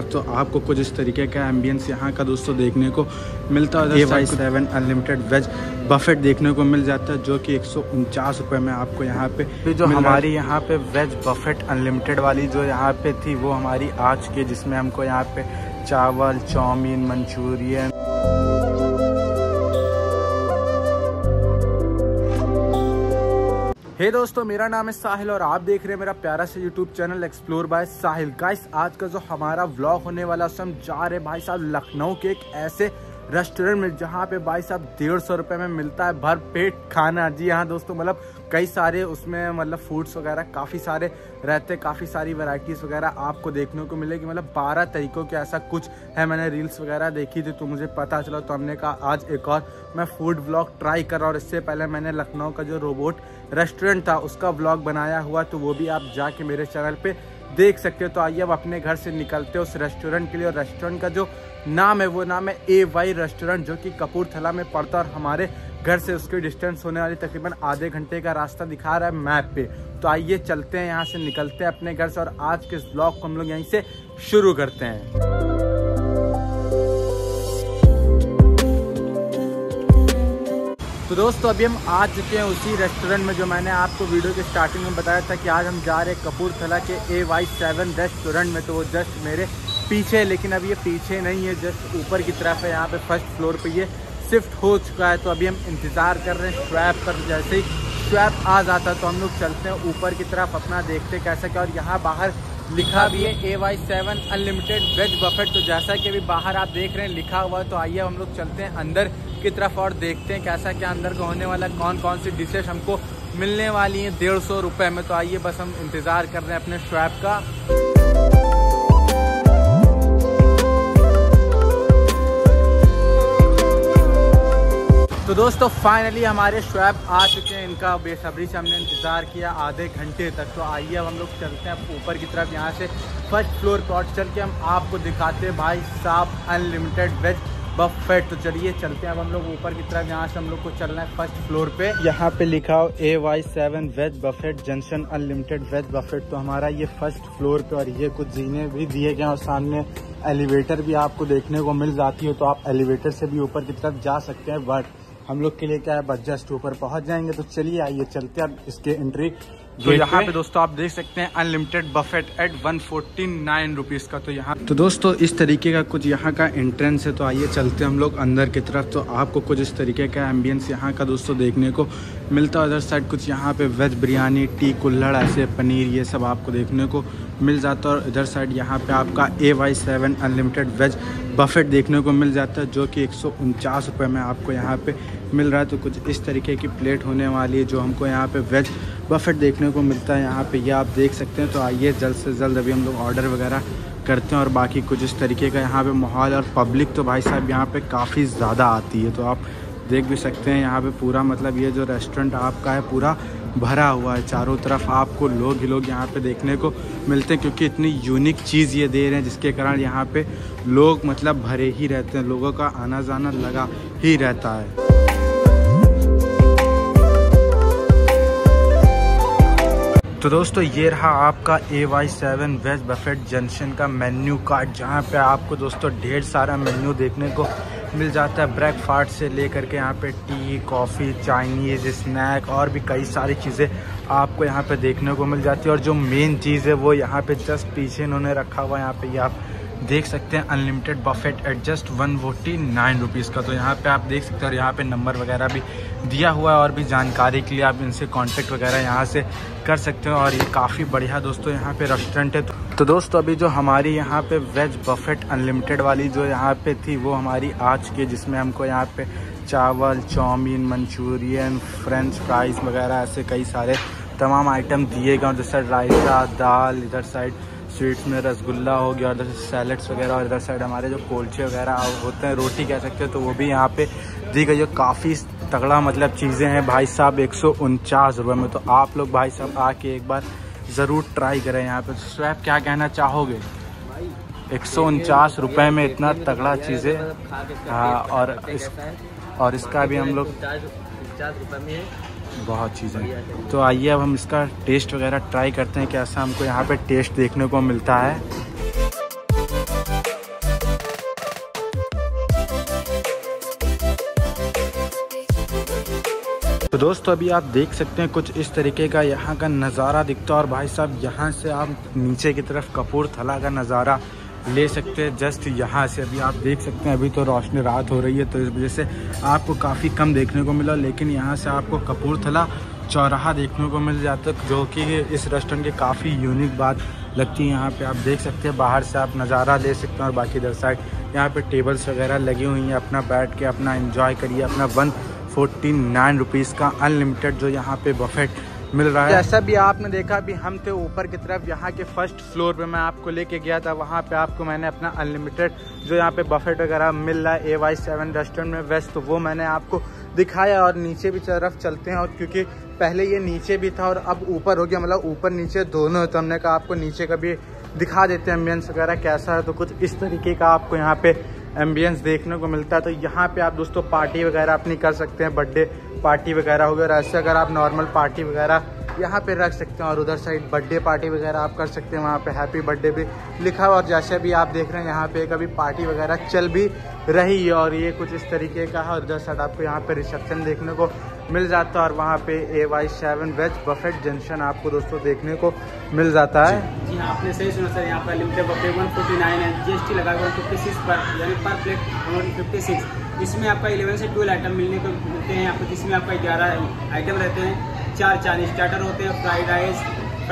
तो आपको कुछ इस तरीके का एम्बियंस यहाँ का दोस्तों देखने को मिलता है। AY7 अनलिमिटेड वेज बफेट देखने को मिल जाता है जो कि 149 रुपये में आपको यहाँ पे जो हमारी यहाँ पे वेज बफेट अनलिमिटेड वाली जो यहाँ पे थी वो हमारी आज के, जिसमें हमको यहाँ पे चावल, चाउमीन, मंचूरियन, हे दोस्तों मेरा नाम है साहिल और आप देख रहे हैं मेरा प्यारा से YouTube channel explore by Sahil. Guys आज का जो हमारा व्लॉग होने वाला, हम जा रहे भाई साहब लखनऊ के एक ऐसे रेस्टोरेंट में जहाँ पे भाई साहब 150 रुपये में मिलता है भर पेट खाना। जी हाँ दोस्तों, मतलब कई सारे उसमें मतलब फूड्स वगैरह काफ़ी सारे रहते, काफ़ी सारी वैरायटीज़ वगैरह आपको देखने को मिलेगी। मतलब 12 तरीक़ों के ऐसा कुछ है, मैंने रील्स वगैरह देखी थी तो मुझे पता चला, तो हमने कहा आज एक और मैं फूड व्लॉग ट्राई कर रहा हूँ। और इससे पहले मैंने लखनऊ का जो रोबोट रेस्टोरेंट था उसका व्लॉग बनाया हुआ, तो वो भी आप जाके मेरे चैनल पर देख सकते हो। तो आइए अब अपने घर से निकलते हो उस रेस्टोरेंट के लिए। और रेस्टोरेंट का जो नाम है वो नाम है AY रेस्टोरेंट, जो कि कपूरथला में पड़ता है और हमारे घर से उसकी डिस्टेंस होने वाली तकरीबन आधे घंटे का रास्ता दिखा रहा है मैप पे। तो आइए चलते हैं यहाँ से, निकलते हैं अपने घर से और आज के इस ब्लॉग को हम लोग यहीं से शुरू करते हैं। तो दोस्तों अभी हम आ चुके हैं उसी रेस्टोरेंट में जो मैंने आपको वीडियो के स्टार्टिंग में बताया था कि आज हम जा रहे हैं कपूरथला के AY7 रेस्टोरेंट में। तो वो जस्ट मेरे पीछे है, लेकिन अब ये पीछे नहीं है, जस्ट ऊपर की तरफ है। यहाँ पे फर्स्ट फ्लोर पे ये शिफ्ट हो चुका है। तो अभी हम इंतज़ार कर रहे हैं स्वैप पर, जैसे ही स्वैप आ जाता है तो हम लोग चलते हैं ऊपर की तरफ अपना, देखते कैसा क्या। और यहाँ बाहर लिखा भी है AY7 अनलिमिटेड वेज बफेट, तो जैसा कि अभी बाहर आप देख रहे हैं लिखा हुआ है। तो आइए हम लोग चलते हैं अंदर की तरफ और देखते हैं कैसा क्या अंदर का होने वाला, कौन कौन सी डिशेज हमको मिलने वाली हैं 150 रुपये में। तो आइए बस हम इंतज़ार कर रहे हैं अपने स्वैप का। तो दोस्तों फाइनली हमारे स्वैप आ चुके हैं, इनका बेसब्री से हमने इंतज़ार किया आधे घंटे तक। तो आइए अब हम लोग चलते हैं ऊपर की तरफ, यहाँ से फर्स्ट फ्लोर पर चल के हम आपको दिखाते हैं भाई साहब अनलिमिटेड वेज बफेट। तो चलिए चलते हैं अब हम लोग ऊपर की तरफ, यहाँ से हम लोग को चलना है फर्स्ट फ्लोर पे। यहाँ पे लिखा हो AY7 veg buffet junction unlimited veg buffet. तो हमारा ये फर्स्ट फ्लोर पे, और ये कुछ जीने भी दिए गए हैं और सामने एलिवेटर भी आपको देखने को मिल जाती है, तो आप एलिवेटर से भी ऊपर की तरफ जा सकते हैं। बट हम लोग के लिए क्या है, बस जस्ट ऊपर पहुँच जाएंगे। तो चलिए आइए चलते हैं अब इसके एंट्री। तो यहाँ पे दोस्तों आप देख सकते हैं अनलिमिटेड बफेट एट 149 रुपीज़ का। तो यहाँ तो दोस्तों इस तरीके का कुछ यहाँ का एंट्रेंस है। तो आइए चलते हैं हम लोग अंदर की तरफ। तो आपको कुछ इस तरीके का एम्बियंस यहाँ का दोस्तों देखने को मिलता है। उधर साइड कुछ यहाँ पे वेज बिरयानी, टी, कुल्हड़, ऐसे पनीर, ये सब आपको देखने को मिल जाता है। और इधर साइड यहाँ पे आपका AY7 अनलिमिटेड वेज बफेट देखने को मिल जाता है जो कि 149 रुपये में आपको यहाँ पे मिल रहा है। तो कुछ इस तरीके की प्लेट होने वाली है जो हमको यहाँ पे वेज बफेट देखने को मिलता है। यहाँ पे ये आप देख सकते हैं। तो आइए जल्द से जल्द अभी हम लोग ऑर्डर वगैरह करते हैं। और बाकी कुछ इस तरीके का यहाँ पे माहौल, और पब्लिक तो भाई साहब यहाँ पे काफ़ी ज़्यादा आती है। तो आप देख भी सकते हैं यहाँ पे पूरा, मतलब ये जो रेस्टोरेंट आपका है पूरा भरा हुआ है, चारों तरफ आपको लोग ही लोग यहाँ पे देखने को मिलते हैं, क्योंकि इतनी यूनिक चीज़ ये दे रहे हैं जिसके कारण यहाँ पे लोग मतलब भरे ही रहते हैं, लोगों का आना जाना लगा ही रहता है। तो दोस्तों ये रहा आपका AY7 वेज बफेट जंक्शन का मेन्यू कार्ड, जहाँ पे आपको दोस्तों ढेर सारा मेन्यू देखने को मिल जाता है। ब्रेकफास्ट से लेकर के यहाँ पे टी, कॉफ़ी, चाइनीज़, स्नैक और भी कई सारी चीज़ें आपको यहाँ पे देखने को मिल जाती है। और जो मेन चीज़ है वो यहाँ पे जस्ट पीछे इन्होंने रखा हुआ है, यहाँ पे ये आप देख सकते हैं unlimited buffet at just 149 rupees का। तो यहाँ पे आप देख सकते हैं, और यहाँ पे नंबर वगैरह भी दिया हुआ है, और भी जानकारी के लिए आप इनसे कांटेक्ट वगैरह यहाँ से कर सकते हो। और ये काफ़ी बढ़िया दोस्तों यहाँ पे रेस्टोरेंट है। तो दोस्तों अभी जो हमारी यहाँ पे वेज बफेट अनलिमिटेड वाली जो यहाँ पे थी वो हमारी आज की, जिसमें हमको यहाँ पे चावल, चाउमीन, मंचूरियन, फ्रेंच फ्राइज़ वगैरह ऐसे कई सारे तमाम आइटम दिए गए। और जैसे रायता, दाल, इधर साइड स्वीट्स में रसगुल्ला हो गया, और इधर सैलड्स वगैरह, और इधर साइड हमारे जो कुलचे वगैरह होते हैं, रोटी कह सकते हो, तो वो भी यहाँ पे दी गई। जो काफ़ी तगड़ा मतलब चीज़ें हैं भाई साहब 149 रुपये में। तो आप लोग भाई साहब आके एक बार ज़रूर ट्राई करें यहाँ पे। स्वैप क्या कहना चाहोगे? 149 रुपये में इतना तगड़ा चीज़ें, हाँ। और इसका भी हम लोग बहुत चीज़ें। तो आइए अब हम इसका टेस्ट वगैरह ट्राई करते हैं, कैसा हमको यहाँ पे टेस्ट देखने को मिलता है। दोस्तों अभी आप देख सकते हैं कुछ इस तरीके का यहाँ का नज़ारा दिखता है। और भाई साहब यहाँ से आप नीचे की तरफ कपूरथला का नज़ारा ले सकते हैं जस्ट यहाँ से। अभी आप देख सकते हैं अभी तो रोशनी रात हो रही है तो इस वजह से आपको काफ़ी कम देखने को मिला, लेकिन यहाँ से आपको कपूरथला चौराहा देखने को मिल जाता है जो कि इस रेस्टोरेंट की काफ़ी यूनिक बात लगती है। यहाँ पे आप देख सकते हैं बाहर से आप नज़ारा ले सकते हैं और बाकी इधर साइड यहाँ पे टेबल्स वगैरह लगी हुई हैं, अपना बैठ के अपना एंजॉय करिए अपना 149 रुपीज़ का अनलिमिटेड जो यहाँ पे बफेट मिल रहा है। जैसा भी आपने देखा अभी हम थे ऊपर की तरफ, यहाँ के फर्स्ट फ्लोर पे मैं आपको लेके गया था, वहाँ पे आपको मैंने अपना अनलिमिटेड जो यहाँ पे बफेट वगैरह मिल रहा है AY7 रेस्टोरेंट में वेस्ट, तो वो मैंने आपको दिखाया। और नीचे भी तरफ चलते हैं, और क्योंकि पहले ये नीचे भी था और अब ऊपर हो गया, मतलब ऊपर नीचे दोनों है, तो हमने कहा आपको नीचे का भी दिखा देते हैं एम्बियंस वगैरह कैसा है। तो कुछ इस तरीके का आपको यहाँ पे एम्बियंस देखने को मिलता है। तो यहाँ पे आप दोस्तों पार्टी वगैरह अपनी कर सकते हैं, बर्थडे पार्टी वगैरह हो गया, और ऐसे अगर आप नॉर्मल पार्टी वगैरह यहाँ पे रख सकते हैं। और उधर साइड बर्थडे पार्टी वगैरह आप कर सकते हैं, वहाँ पे हैप्पी बर्थडे भी लिखा हुआ। और जैसे भी आप देख रहे हैं यहाँ पे कभी पार्टी वगैरह चल भी रही है, और ये कुछ इस तरीके का है। और उधर साइड आपको यहाँ पे रिसेप्शन देखने को मिल जाता है, और वहाँ पे AY7 वेज बफेट जंक्शन आपको दोस्तों देखने को मिल जाता है। जी हाँ, आपने सही सुना सर, यहाँ पर लिमिटेड बफेट 149 है, GST लगा 156 पर, यानी पर प्लेट 156। इसमें आपका 11 से 12 आइटम मिलने को मिलते हैं यहाँ पर, जिसमें आपका 11 आइटम रहते हैं, 4 स्टार्टर होते हैं, फ्राइड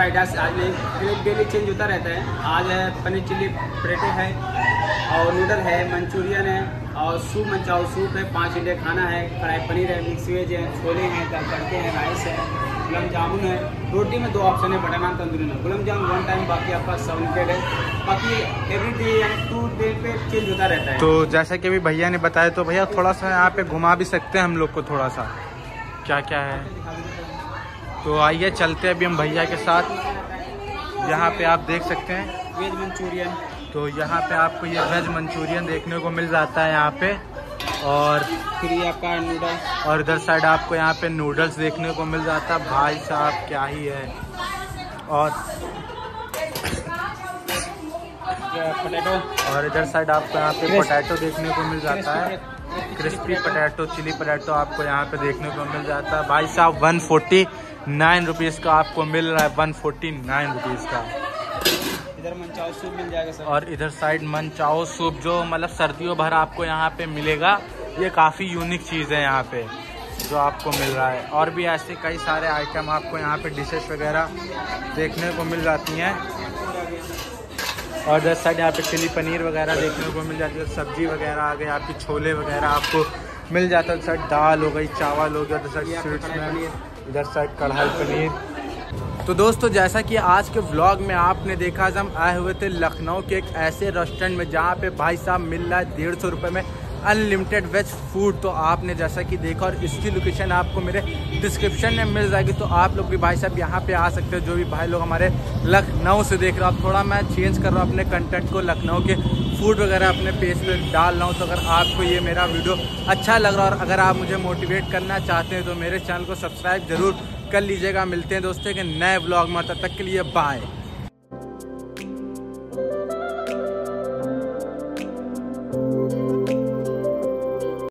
राइस आज नहीं, डेली चेंज होता रहता है। आज है पनीर चिली पटेटो है, और नूडल है, मंचूरियन है, और सूप मंचाओ सूप है, 5 इंडिया खाना है, कढ़ाई पनीर है, मिक्स वेज है, छोले हैं, तड़के हैं, राइस है, गुलाब जामुन है। रोटी में 2 ऑप्शन है, बटर नान तंदूरी नान। गुलाब जामुन 1 टाइम, बाकी आपका 7 प्लेट है, बाकी एवरी डे यानी 2 डे पे चेंज होता रहता है। तो जैसा कि अभी भैया ने बताया, तो भैया थोड़ा सा यहाँ पे घुमा भी सकते हैं हम लोग को, थोड़ा सा क्या क्या है, तो आइए चलते हैं अभी हम भैया के साथ। यहाँ पे आप देख सकते हैं वेज मंचूरियन, तो यहाँ पे आपको ये वेज मंचूरियन देखने को मिल जाता है यहाँ पे, और फिर आपका नूडल्स, और इधर साइड आपको यहाँ पे नूडल्स देखने को मिल जाता है। भाई साहब क्या ही है। और पोटैटो, और इधर साइड आपको यहाँ पे पोटैटो देखने को मिल जाता है, क्रिस्पी पोटैटो, चिली पोटैटो आपको यहाँ पे देखने को मिल जाता है। भाई साहब 149 रुपीज़ का आपको मिल रहा है, 149 रुपीज़ का। इधर मनचाओ सूप मिल जाएगा सर, और इधर साइड मनचाओ सूप जो मतलब सर्दियों भर आपको यहाँ पे मिलेगा, ये काफ़ी यूनिक चीज़ है यहाँ पे जो आपको मिल रहा है। और भी ऐसे कई सारे आइटम आपको यहाँ पे डिशेस वगैरह देखने को मिल जाती हैं, और इधर साइड यहाँ पे चिली पनीर वगैरह देखने को मिल जाती है, सब्जी वगैरह आ गई आपकी, छोले वगैरह आपको मिल जाता है। उधर साइड दाल हो गई, चावल हो गया, उधर साइड स्वीट्स में, इधर साइड कढ़ाई पनीर। तो दोस्तों जैसा कि आज के व्लॉग में आपने देखा, आज हम आए हुए थे लखनऊ के एक ऐसे रेस्टोरेंट में जहाँ पे भाई साहब मिल रहा है 150 रुपये में अनलिमिटेड वेज फूड। तो आपने जैसा कि देखा, और इसकी लोकेशन आपको मेरे डिस्क्रिप्शन में मिल जाएगी, तो आप लोग भी भाई साहब यहाँ पे आ सकते हो। जो भी भाई लोग हमारे लखनऊ से देख रहे हो, आप थोड़ा मैं चेंज कर रहा हूँ अपने कंटेंट को, लखनऊ के फूड वगैरह अपने पेज पे डाल रहा हूँ। तो अगर आपको ये मेरा वीडियो अच्छा लग रहा है और अगर आप मुझे मोटिवेट करना चाहते हैं तो मेरे चैनल को सब्सक्राइब ज़रूर कर लीजिएगा। मिलते हैं दोस्तों के नए व्लॉग में, तब तक के लिए बाय।